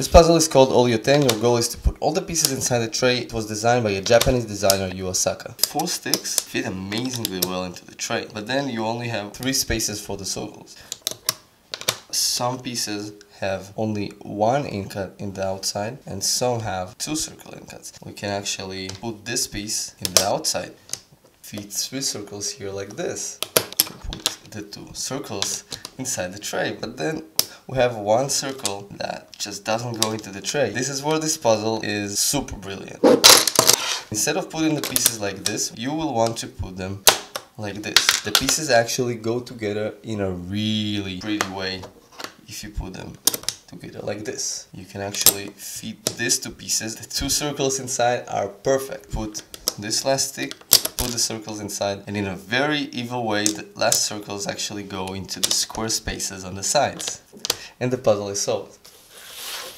This puzzle is called Oleo 10. Your goal is to put all the pieces inside a tray. It was designed by a Japanese designer, Yuu Asaka. Four sticks fit amazingly well into the tray, but then you only have 3 spaces for the circles. Some pieces have only 1 incut in the outside, and some have 2 circle incuts. We can actually put this piece in the outside, fit 3 circles here like this, put the 2 circles inside the tray, but then we have 1 circle that just doesn't go into the tray. This is where this puzzle is super brilliant. Instead of putting the pieces like this, you will want to put them like this. The pieces actually go together in a really pretty way if you put them together like this. You can actually fit these 2 pieces. The 2 circles inside are perfect. Put this last stick, put the circles inside, and in a very evil way, the last circles actually go into the square spaces on the sides. And the puzzle is solved.